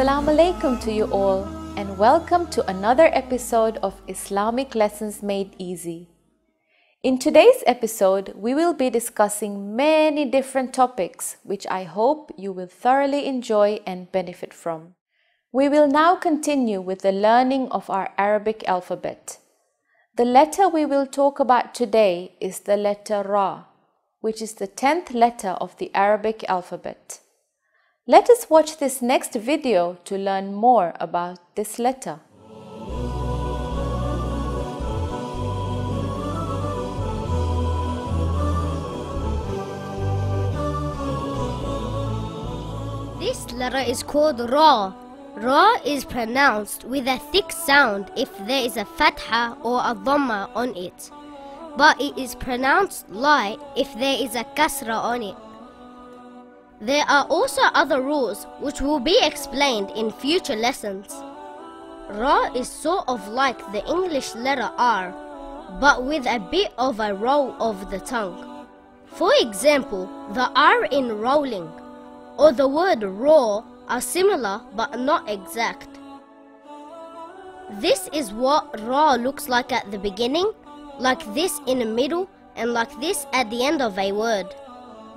Assalamu alaikum to you all, and welcome to another episode of Islamic Lessons Made Easy. In today's episode, we will be discussing many different topics which I hope you will thoroughly enjoy and benefit from. We will now continue with the learning of our Arabic alphabet. The letter we will talk about today is the letter Ra, which is the 10th letter of the Arabic alphabet. Let us watch this next video to learn more about this letter. This letter is called Ra. Ra is pronounced with a thick sound if there is a fatha or a dhamma on it, but it is pronounced light if there is a kasra on it. There are also other rules which will be explained in future lessons. Ra is sort of like the English letter R, but with a bit of a roll of the tongue. For example, the R in rolling or the word raw are similar but not exact. This is what Ra looks like at the beginning, like this in the middle, and like this at the end of a word.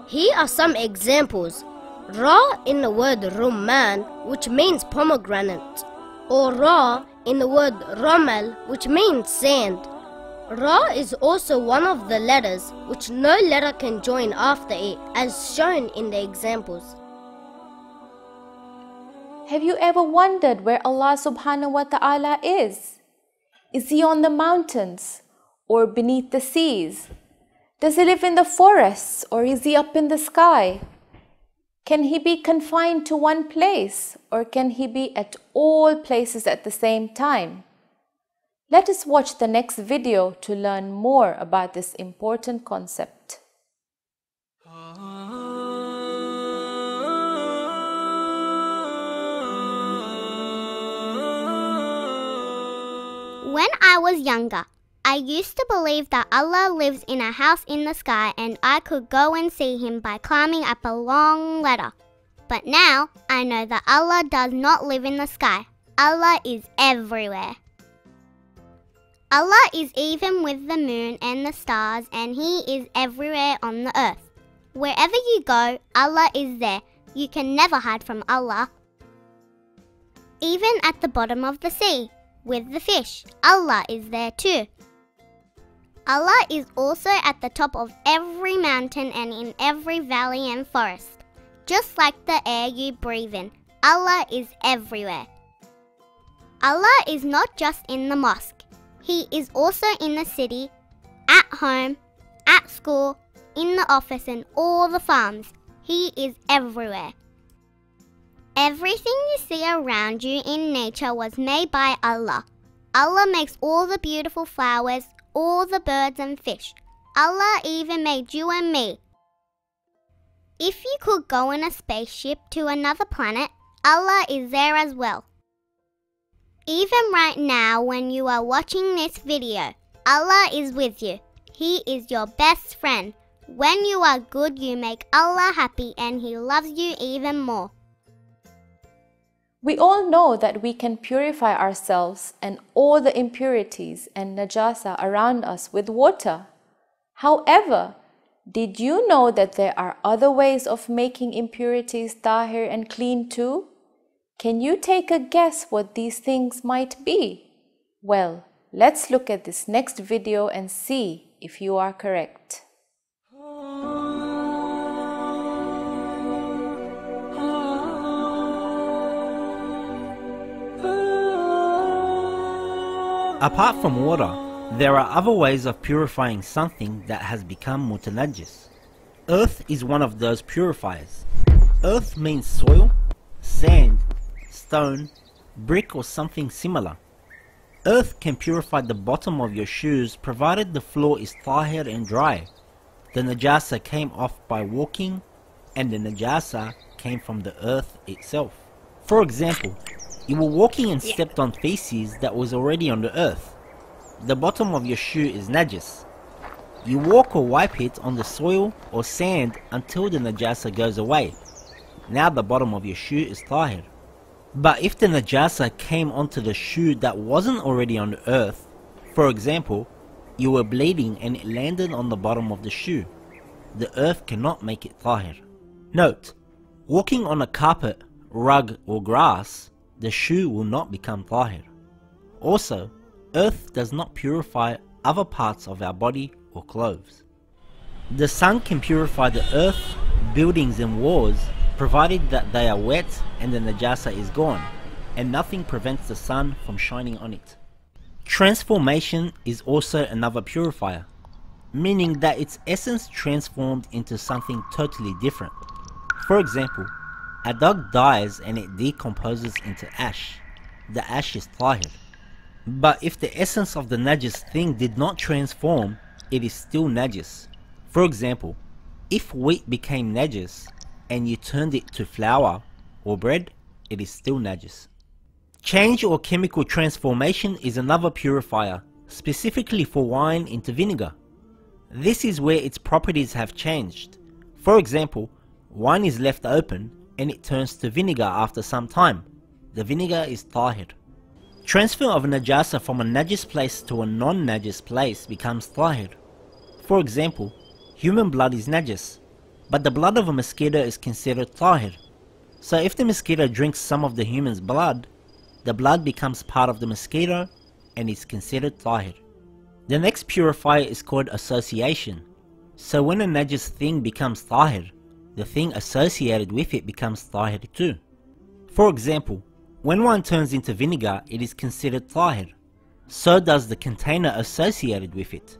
Here are some examples. Ra in the word rumman, which means pomegranate, or Ra in the word ramal, which means sand. Ra is also one of the letters which no letter can join after it, as shown in the examples. Have you ever wondered where Allah subhanahu wa ta'ala is? Is He on the mountains or beneath the seas? Does He live in the forests or is He up in the sky? Can He be confined to one place or can He be at all places at the same time? Let us watch the next video to learn more about this important concept. When I was younger, I used to believe that Allah lives in a house in the sky and I could go and see Him by climbing up a long ladder. But now, I know that Allah does not live in the sky. Allah is everywhere. Allah is even with the moon and the stars, and He is everywhere on the earth. Wherever you go, Allah is there. You can never hide from Allah. Even at the bottom of the sea, with the fish, Allah is there too. Allah is also at the top of every mountain and in every valley and forest. Just like the air you breathe in, Allah is everywhere. Allah is not just in the mosque. He is also in the city, at home, at school, in the office and all the farms. He is everywhere. Everything you see around you in nature was made by Allah. Allah makes all the beautiful flowers, all the birds and fish. Allah even made you and me. If you could go in a spaceship to another planet, Allah is there as well. Even right now when you are watching this video, Allah is with you. He is your best friend. When you are good, you make Allah happy and He loves you even more. We all know that we can purify ourselves and all the impurities and najasa around us with water. However, did you know that there are other ways of making impurities tahir and clean too? Can you take a guess what these things might be? Well, let's look at this next video and see if you are correct. Apart from water, there are other ways of purifying something that has become mutanajjis. Earth is one of those purifiers. Earth means soil, sand, stone, brick or something similar. Earth can purify the bottom of your shoes provided the floor is tahir and dry. The najasa came off by walking and the najasa came from the earth itself. For example, you were walking and stepped on feces that was already on the earth. The bottom of your shoe is najis. You walk or wipe it on the soil or sand until the najasa goes away. Now the bottom of your shoe is tahir. But if the najasa came onto the shoe that wasn't already on the earth, for example, you were bleeding and it landed on the bottom of the shoe, the earth cannot make it tahir. Note, walking on a carpet, rug or grass, the shoe will not become tahir. Also, earth does not purify other parts of our body or clothes. The sun can purify the earth, buildings and walls, provided that they are wet and the najasa is gone, and nothing prevents the sun from shining on it. Transformation is also another purifier, meaning that its essence transformed into something totally different. For example, a dog dies and it decomposes into ash. The ash is tahir. But if the essence of the najis thing did not transform, it is still najis. For example, if wheat became najis and you turned it to flour or bread, it is still najis. Change or chemical transformation is another purifier, specifically for wine into vinegar. This is where its properties have changed. For example, wine is left open and it turns to vinegar after some time. The vinegar is tahir. Transfer of a najasa from a najis place to a non-najis place becomes tahir. For example, human blood is najis, but the blood of a mosquito is considered tahir. So if the mosquito drinks some of the human's blood, the blood becomes part of the mosquito and is considered tahir. The next purifier is called association. So when a najis thing becomes tahir, the thing associated with it becomes tahir too. For example, when wine turns into vinegar, it is considered tahir. So does the container associated with it.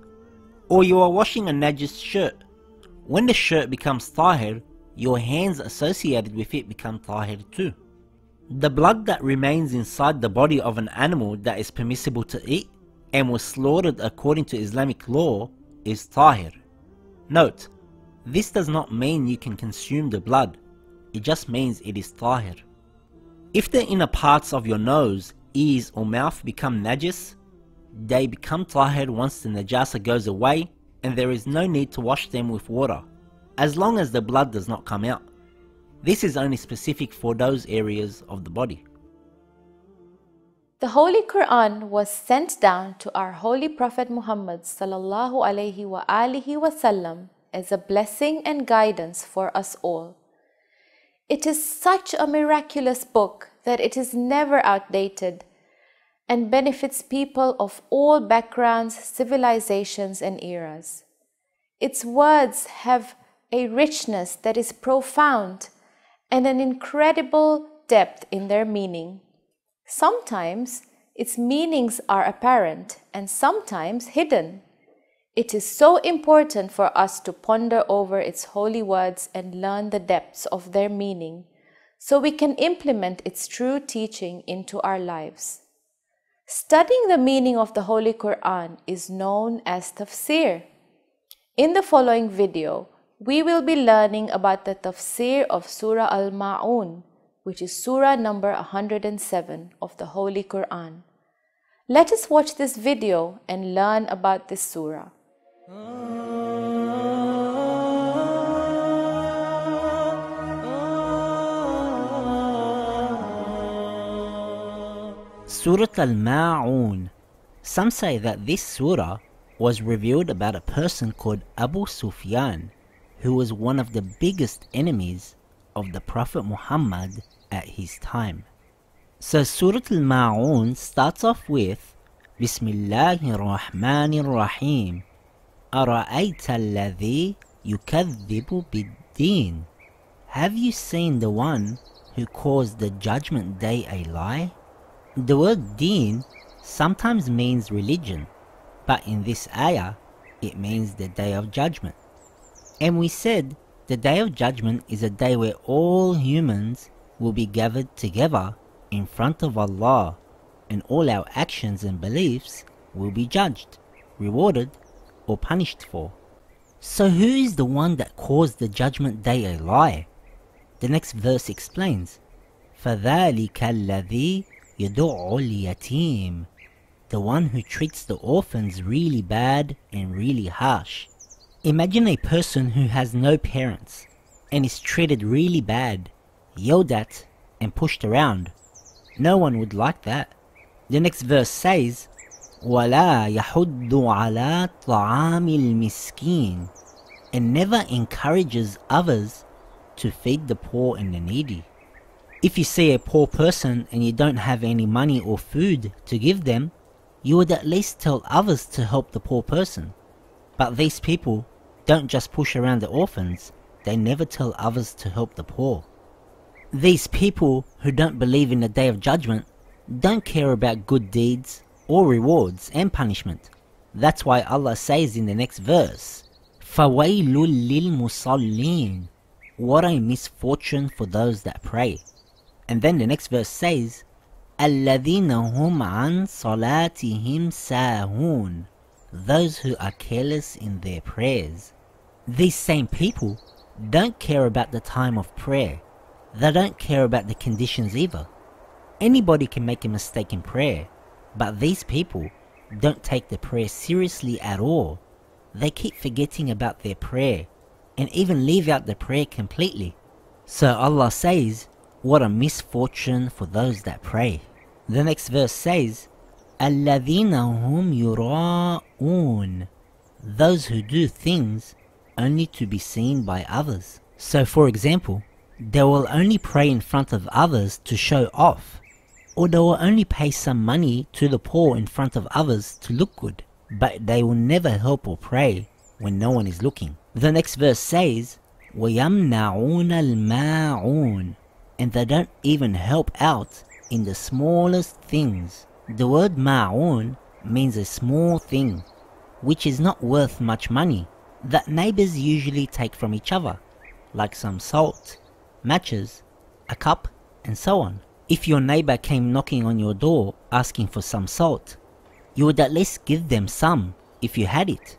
Or you are washing a najis shirt. When the shirt becomes tahir, your hands associated with it become tahir too. The blood that remains inside the body of an animal that is permissible to eat and was slaughtered according to Islamic law is tahir. Note, this does not mean you can consume the blood, it just means it is tahir. If the inner parts of your nose, ears or mouth become najis, they become tahir once the najasa goes away and there is no need to wash them with water, as long as the blood does not come out. This is only specific for those areas of the body. The Holy Quran was sent down to our Holy Prophet Muhammad ﷺ as a blessing and guidance for us all. It is such a miraculous book that it is never outdated and benefits people of all backgrounds, civilizations and eras. Its words have a richness that is profound and an incredible depth in their meaning. Sometimes its meanings are apparent and sometimes hidden. It is so important for us to ponder over its holy words and learn the depths of their meaning, so we can implement its true teaching into our lives. Studying the meaning of the Holy Quran is known as Tafsir. In the following video, we will be learning about the Tafsir of Surah Al-Ma'un, which is Surah number 107 of the Holy Quran. Let us watch this video and learn about this Surah. Surah Al-Ma'un. Some say that this surah was revealed about a person called Abu Sufyan, who was one of the biggest enemies of the Prophet Muhammad at his time. So Surah Al-Ma'un starts off with Bismillahir Rahmanir Rahim. Ara'ayta alladhi yukadhibu bid-deen. Have you seen the one who calls the judgment day a lie? The word deen sometimes means religion, but in this ayah it means the day of judgment. And we said the day of judgment is a day where all humans will be gathered together in front of Allah, and all our actions and beliefs will be judged, rewarded or punished for. So who is the one that caused the judgment day a lie? The next verse explains, فَذَلِكَ الَّذِي يَدُعُّ الْيَتِيمَ. The one who treats the orphans really bad and really harsh. Imagine a person who has no parents and is treated really bad, yelled at and pushed around. No one would like that. The next verse says, وَلَا يَحُدُّ عَلَىٰ طَعَامِ الْمِسْكِينِ, and never encourages others to feed the poor and the needy. If you see a poor person and you don't have any money or food to give them, you would at least tell others to help the poor person. But these people don't just push around the orphans, they never tell others to help the poor. These people who don't believe in the Day of Judgment don't care about good deeds or rewards and punishment. That's why Allah says in the next verse, فَوَيْلٌ لِلْمُصَلِّينَ, what a misfortune for those that pray. And then the next verse says, الَّذِينَ هُمْ عَنْ صَلَاتِهِمْ سَاهُونَ, those who are careless in their prayers. These same people don't care about the time of prayer. They don't care about the conditions either. Anybody can make a mistake in prayer, but these people don't take the prayer seriously at all. They keep forgetting about their prayer and even leave out the prayer completely. So Allah says, what a misfortune for those that pray. The next verse says, الَّذِينَ هُمْ يُرَاءُونَ, those who do things only to be seen by others. So for example, they will only pray in front of others to show off, or they will only pay some money to the poor in front of others to look good, but they will never help or pray when no one is looking. The next verse says, وَيَمْنَعُونَ الْمَاعُونَ, and they don't even help out in the smallest things. The word ma'un means a small thing, which is not worth much money, that neighbors usually take from each other, like some salt, matches, a cup, and so on. If your neighbor came knocking on your door asking for some salt, you would at least give them some if you had it,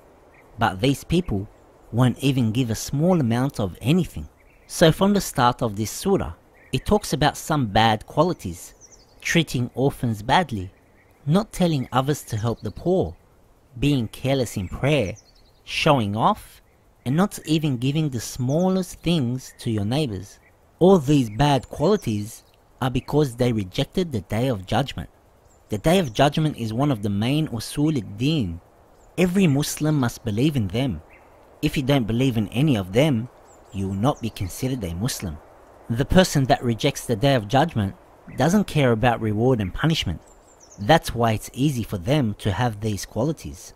but these people won't even give a small amount of anything. So from the start of this surah, it talks about some bad qualities: treating orphans badly, not telling others to help the poor, being careless in prayer, showing off, and not even giving the smallest things to your neighbors. All these bad qualities are because they rejected the Day of Judgment. The Day of Judgment is one of the main usul al-deen. Every Muslim must believe in them. If you don't believe in any of them, you will not be considered a Muslim. The person that rejects the Day of Judgment doesn't care about reward and punishment. That's why it's easy for them to have these qualities.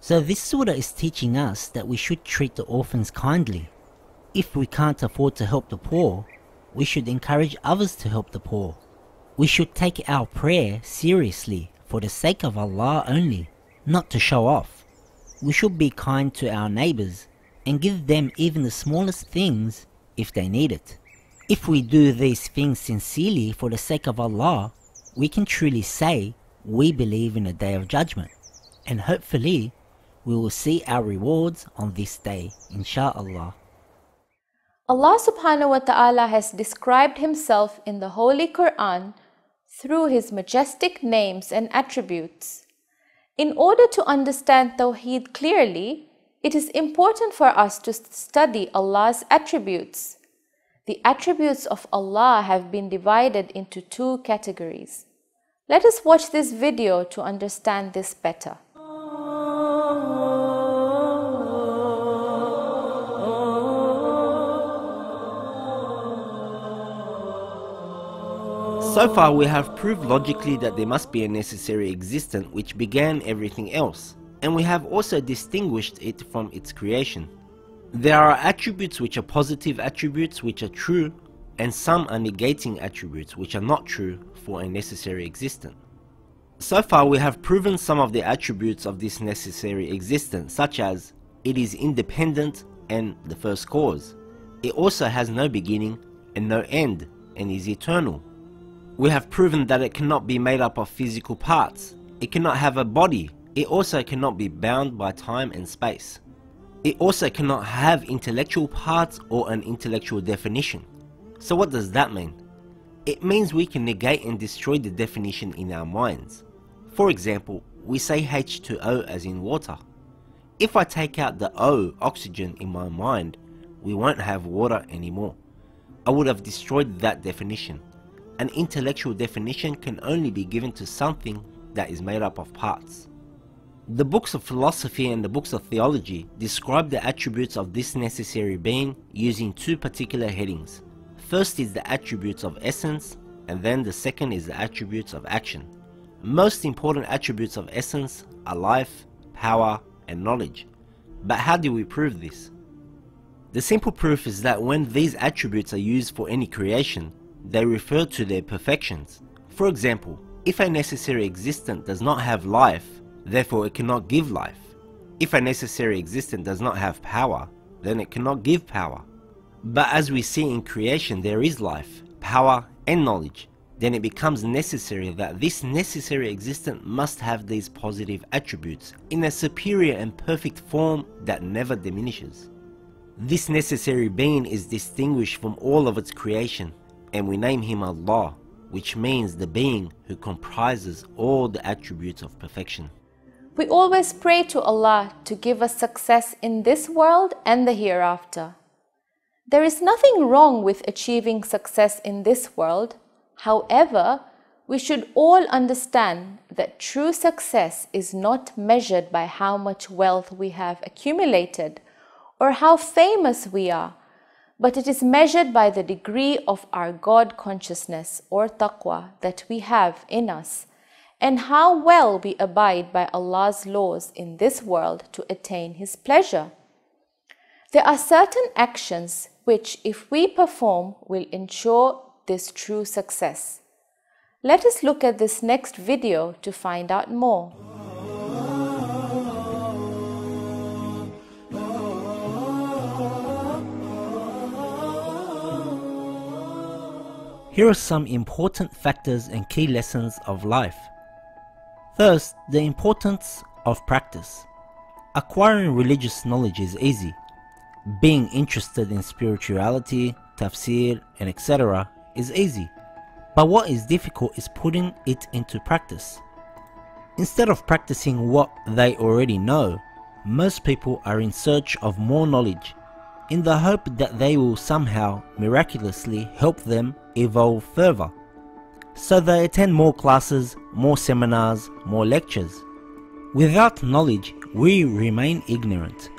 So this surah is teaching us that we should treat the orphans kindly. If we can't afford to help the poor, we should encourage others to help the poor. We should take our prayer seriously for the sake of Allah only, not to show off. We should be kind to our neighbors and give them even the smallest things if they need it. If we do these things sincerely for the sake of Allah, we can truly say we believe in the Day of Judgment, and hopefully we will see our rewards on this day, insha'Allah. Allah subhanahu wa ta'ala has described himself in the Holy Quran through his majestic names and attributes. In order to understand Tawheed clearly, it is important for us to study Allah's attributes. The attributes of Allah have been divided into two categories. Let us watch this video to understand this better. So far we have proved logically that there must be a necessary existent which began everything else, and we have also distinguished it from its creation. There are attributes which are positive attributes which are true, and some are negating attributes which are not true for a necessary existent. So far we have proven some of the attributes of this necessary existent, such as it is independent and the first cause. It also has no beginning and no end and is eternal. We have proven that it cannot be made up of physical parts. It cannot have a body. It also cannot be bound by time and space. It also cannot have intellectual parts or an intellectual definition. So what does that mean? It means we can negate and destroy the definition in our minds. For example, we say H2O as in water. If I take out the O, oxygen, in my mind, we won't have water anymore. I would have destroyed that definition. An intellectual definition can only be given to something that is made up of parts. The books of philosophy and the books of theology describe the attributes of this necessary being using two particular headings. First is the attributes of essence, and then the second is the attributes of action. Most important attributes of essence are life, power, and knowledge. But how do we prove this? The simple proof is that when these attributes are used for any creation, they refer to their perfections. For example, if a necessary existent does not have life, therefore it cannot give life. If a necessary existent does not have power, then it cannot give power. But as we see in creation, there is life, power, and knowledge. Then it becomes necessary that this necessary existent must have these positive attributes in a superior and perfect form that never diminishes. This necessary being is distinguished from all of its creation, and we name him Allah, which means the being who comprises all the attributes of perfection. We always pray to Allah to give us success in this world and the hereafter. There is nothing wrong with achieving success in this world. However, we should all understand that true success is not measured by how much wealth we have accumulated or how famous we are, but it is measured by the degree of our God consciousness or taqwa that we have in us and how well we abide by Allah's laws in this world to attain His pleasure. There are certain actions which, if we perform, will ensure this true success. Let us look at this next video to find out more. Here are some important factors and key lessons of life. First, the importance of practice. Acquiring religious knowledge is easy. Being interested in spirituality, tafsir, and etc. is easy, but what is difficult is putting it into practice. Instead of practicing what they already know, most people are in search of more knowledge in the hope that they will somehow miraculously help them evolve further. So they attend more classes, more seminars, more lectures. Without knowledge, we remain ignorant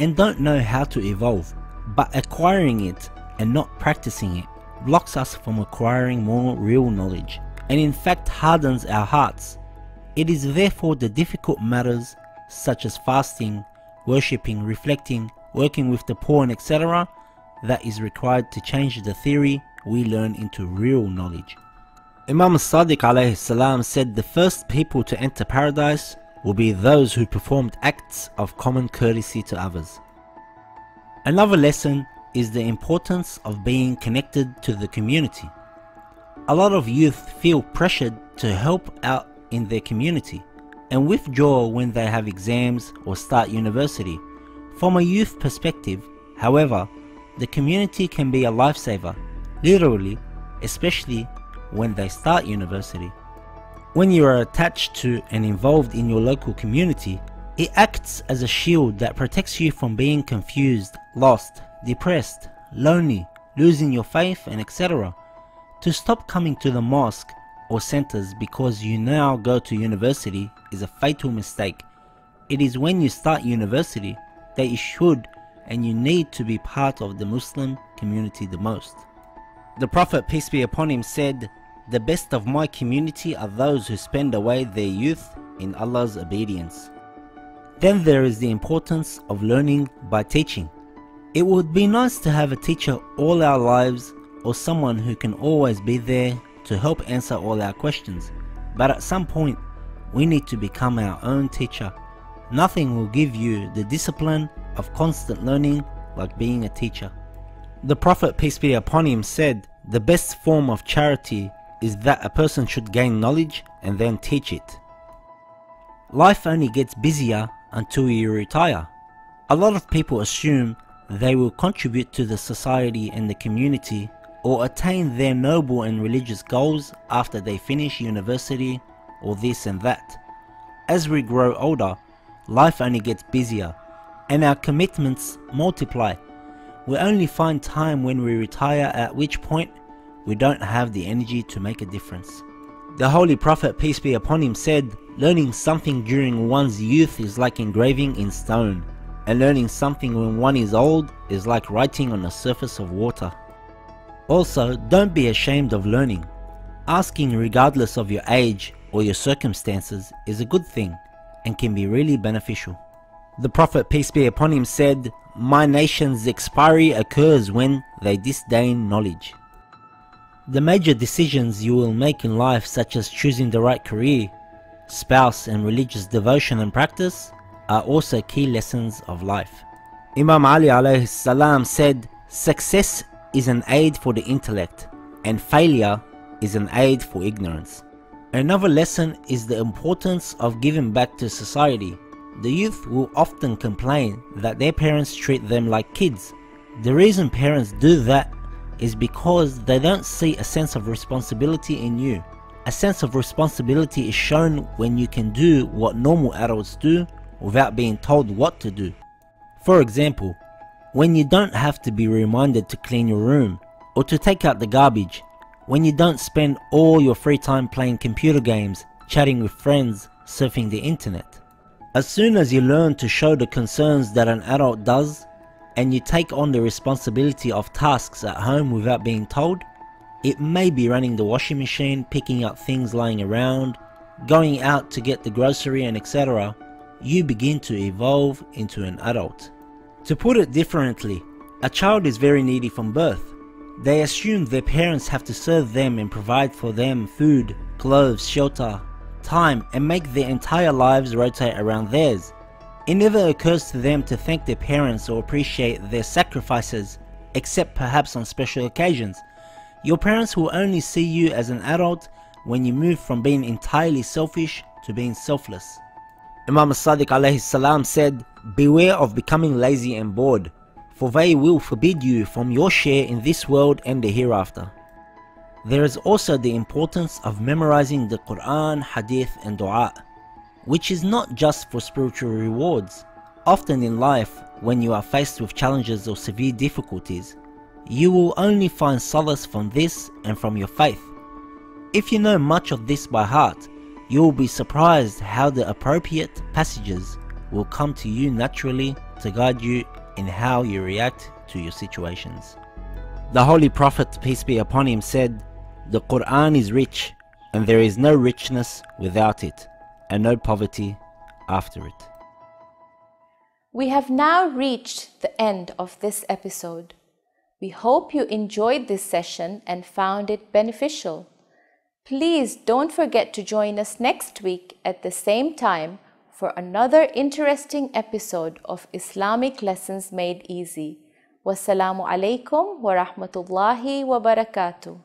and don't know how to evolve, but acquiring it and not practicing it blocks us from acquiring more real knowledge and in fact hardens our hearts. It is therefore the difficult matters such as fasting, worshipping, reflecting, working with the poor and etc. that is required to change the theory we learn into real knowledge. Imam Sadiq alayhi salam said the first people to enter paradise will be those who performed acts of common courtesy to others. Another lesson is the importance of being connected to the community. A lot of youth feel pressured to help out in their community and withdraw when they have exams or start university. From a youth perspective, however, the community can be a lifesaver, literally, especially when they start university. When you are attached to and involved in your local community, it acts as a shield that protects you from being confused, lost, depressed, lonely, losing your faith and etc. To stop coming to the mosque or centers because you now go to university is a fatal mistake. It is when you start university that you should and you need to be part of the Muslim community the most. The Prophet, peace be upon him, said, "The best of my community are those who spend away their youth in Allah's obedience." Then there is the importance of learning by teaching. It would be nice to have a teacher all our lives or someone who can always be there to help answer all our questions, but at some point we need to become our own teacher. Nothing will give you the discipline of constant learning like being a teacher. The Prophet, peace be upon him, said, "The best form of charity is that a person should gain knowledge and then teach it." Life only gets busier until you retire. A lot of people assume they will contribute to the society and the community or attain their noble and religious goals after they finish university or this and that. As we grow older, life only gets busier and our commitments multiply. We only find time when we retire, at which point we don't have the energy to make a difference. The Holy Prophet, peace be upon him, said, learning something during one's youth is like engraving in stone, and learning something when one is old is like writing on the surface of water. Also, don't be ashamed of learning. Asking regardless of your age or your circumstances is a good thing and can be really beneficial. The Prophet, peace be upon him, said, my nation's expiry occurs when they disdain knowledge. The major decisions you will make in life, such as choosing the right career, spouse, and religious devotion and practice, are also key lessons of life. Imam Ali alayhi salam said, success is an aid for the intellect, and failure is an aid for ignorance. Another lesson is the importance of giving back to society. The youth will often complain that their parents treat them like kids. The reason parents do that is because they don't see a sense of responsibility in you. A sense of responsibility is shown when you can do what normal adults do without being told what to do. For example, when you don't have to be reminded to clean your room or to take out the garbage, when you don't spend all your free time playing computer games, chatting with friends, surfing the internet. As soon as you learn to show the concerns that an adult does, and you take on the responsibility of tasks at home without being told, it may be running the washing machine, picking up things lying around, going out to get the grocery and etc., you begin to evolve into an adult. To put it differently, a child is very needy from birth. They assume their parents have to serve them and provide for them food, clothes, shelter, time, and make their entire lives rotate around theirs. It never occurs to them to thank their parents or appreciate their sacrifices, except perhaps on special occasions. Your parents will only see you as an adult when you move from being entirely selfish to being selfless. Imam Sadiq alayhi salam said, beware of becoming lazy and bored, for they will forbid you from your share in this world and the hereafter. There is also the importance of memorizing the Quran, Hadith, and Dua, which is not just for spiritual rewards. Often in life, when you are faced with challenges or severe difficulties, you will only find solace from this and from your faith. If you know much of this by heart, you will be surprised how the appropriate passages will come to you naturally to guide you in how you react to your situations. The Holy Prophet, peace be upon him, said, the Quran is rich, and there is no richness without it, and no poverty after it. We have now reached the end of this episode. We hope you enjoyed this session and found it beneficial. Please don't forget to join us next week at the same time for another interesting episode of Islamic Lessons Made Easy. Wassalamu alaikum wa rahmatullahi wa barakatuh.